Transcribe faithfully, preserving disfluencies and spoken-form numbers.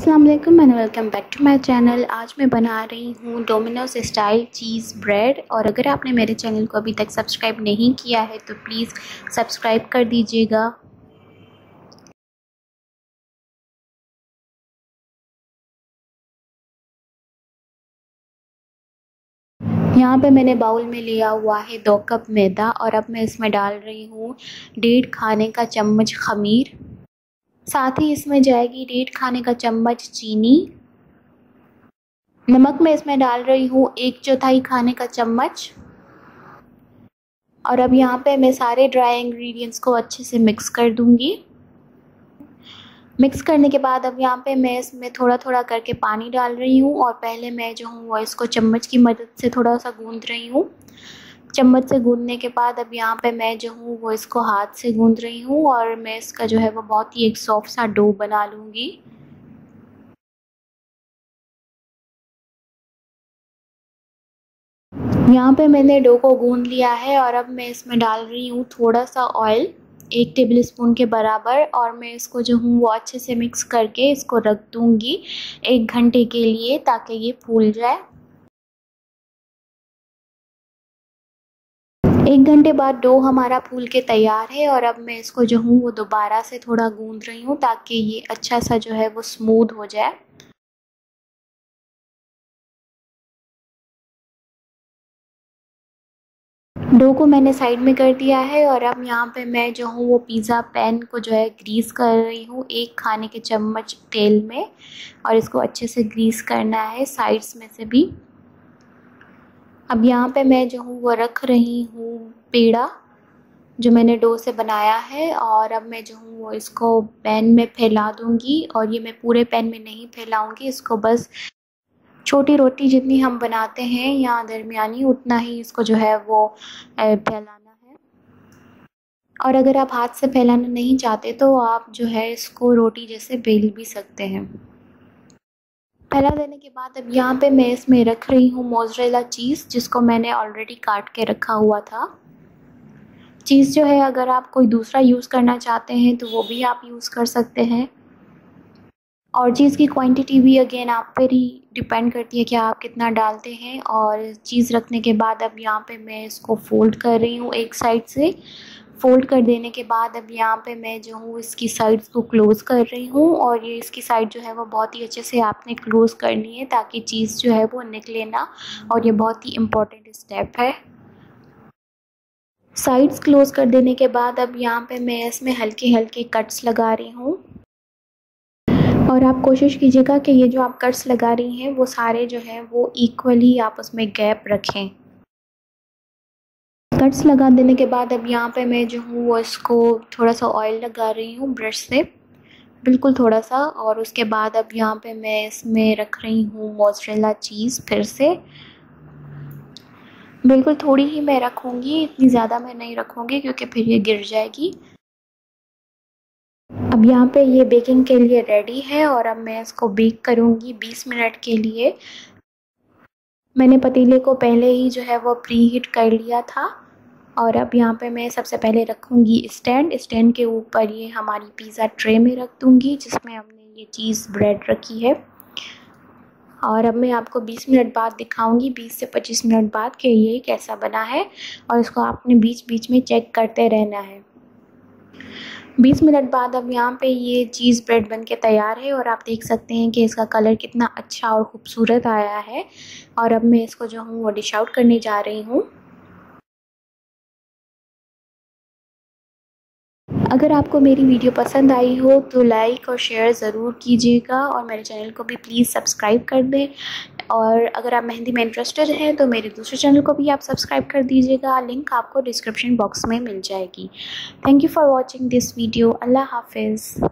अस्सलाम वालेकुम and welcome back to my channel. आज मैं बना रही हूँ डोमिनोज स्टाइल चीज़ ब्रेड। और अगर आपने मेरे चैनल को अभी तक सब्सक्राइब नहीं किया है तो प्लीज़ सब्सक्राइब कर दीजिएगा। यहाँ पे मैंने बाउल में लिया हुआ है दो कप मैदा और अब मैं इसमें डाल रही हूँ डेढ़ खाने का चम्मच खमीर, साथ ही इसमें जाएगी डेढ़ खाने का चम्मच चीनी। नमक मैं इसमें डाल रही हूँ एक चौथाई खाने का चम्मच। और अब यहाँ पे मैं सारे ड्राई इंग्रेडिएंट्स को अच्छे से मिक्स कर दूँगी। मिक्स करने के बाद अब यहाँ पे मैं इसमें थोड़ा थोड़ा करके पानी डाल रही हूँ। और पहले मैं जो हूँ वो इसको चम्मच की मदद से थोड़ा सा गूंद रही हूँ। चम्मच से गूंदने के बाद अब यहाँ पे मैं जो हूँ वो इसको हाथ से गूंद रही हूँ और मैं इसका जो है वो बहुत ही एक सॉफ्ट सा डो बना लूँगी। यहाँ पे मैंने डो को गूंद लिया है और अब मैं इसमें डाल रही हूँ थोड़ा सा ऑयल, एक टेबल स्पून के बराबर। और मैं इसको जो हूँ वो अच्छे से मिक्स करके इसको रख दूँगी एक घंटे के लिए ताकि ये फूल जाए। एक घंटे बाद डो हमारा फूल के तैयार है और अब मैं इसको जो हूँ वो दोबारा से थोड़ा गूंद रही हूँ ताकि ये अच्छा सा जो है वो स्मूथ हो जाए। डो को मैंने साइड में कर दिया है और अब यहाँ पे मैं जो हूँ वो पिज़्ज़ा पैन को जो है ग्रीस कर रही हूँ एक खाने के चम्मच तेल में। और इसको अच्छे से ग्रीस करना है साइड्स में से भी। अब यहाँ पे मैं जो हूँ वो रख रही हूँ पेड़ा जो मैंने डो से बनाया है। और अब मैं जो हूँ वो इसको पैन में फैला दूँगी। और ये मैं पूरे पैन में नहीं फैलाऊँगी, इसको बस छोटी रोटी जितनी हम बनाते हैं या दरमियानी उतना ही इसको जो है वो फैलाना है। और अगर आप हाथ से फैलाना नहीं चाहते तो आप जो है इसको रोटी जैसे बेल भी सकते हैं। फैला देने के बाद अब यहाँ पे मैं इसमें रख रही हूँ मोज़रेला चीज़ जिसको मैंने ऑलरेडी काट के रखा हुआ था। चीज़ जो है अगर आप कोई दूसरा यूज़ करना चाहते हैं तो वो भी आप यूज़ कर सकते हैं। और चीज़ की क्वांटिटी भी अगेन आप पर ही डिपेंड करती है कि आप कितना डालते हैं। और चीज़ रखने के बाद अब यहाँ पे मैं इसको फ़ोल्ड कर रही हूँ एक साइड से। फ़ोल्ड कर देने के बाद अब यहाँ पे मैं जो हूँ इसकी साइड्स को क्लोज़ कर रही हूँ। और ये इसकी साइड जो है वो बहुत ही अच्छे से आपने क्लोज़ करनी है ताकि चीज़ जो है वो निकले ना। और ये बहुत ही इम्पोर्टेंट स्टेप है। साइड्स क्लोज़ कर देने के बाद अब यहाँ पे मैं इसमें हल्के हल्के कट्स लगा रही हूँ। और आप कोशिश कीजिएगा कि ये जो आप कट्स लगा रही हैं वो सारे जो हैं वो इक्वली आप उसमें गैप रखें। कट्स लगा देने के बाद अब यहाँ पे मैं जो हूँ वो इसको थोड़ा सा ऑयल लगा रही हूँ ब्रश से, बिल्कुल थोड़ा सा। और उसके बाद अब यहाँ पे मैं इसमें रख रही हूँ मोज़रेला चीज़ फिर से। बिल्कुल थोड़ी ही मैं रखूँगी, इतनी ज़्यादा मैं नहीं रखूँगी क्योंकि फिर ये गिर जाएगी। अब यहाँ पे ये बेकिंग के लिए रेडी है और अब मैं इसको बेक करूँगी बीस मिनट के लिए। मैंने पतीले को पहले ही जो है वो प्री हीट कर लिया था। और अब यहाँ पे मैं सबसे पहले रखूँगी स्टैंड। स्टैंड के ऊपर ये हमारी पिज़्ज़ा ट्रे में रख दूँगी जिसमें हमने ये चीज़ ब्रेड रखी है। और अब मैं आपको बीस मिनट बाद दिखाऊँगी, बीस से पच्चीस मिनट बाद, कि ये कैसा बना है। और इसको आपने बीच बीच में चेक करते रहना है। बीस मिनट बाद अब यहाँ पे ये चीज़ ब्रेड बनके तैयार है। और आप देख सकते हैं कि इसका कलर कितना अच्छा और ख़ूबसूरत आया है। और अब मैं इसको जो हूँ वो डिश आउट करने जा रही हूँ। अगर आपको मेरी वीडियो पसंद आई हो तो लाइक और शेयर ज़रूर कीजिएगा। और मेरे चैनल को भी प्लीज़ सब्सक्राइब कर दें। और अगर आप मेहंदी में इंटरेस्टेड हैं तो मेरे दूसरे चैनल को भी आप सब्सक्राइब कर दीजिएगा। लिंक आपको डिस्क्रिप्शन बॉक्स में मिल जाएगी। Thank you for watching this video. अल्लाह हाफिज़।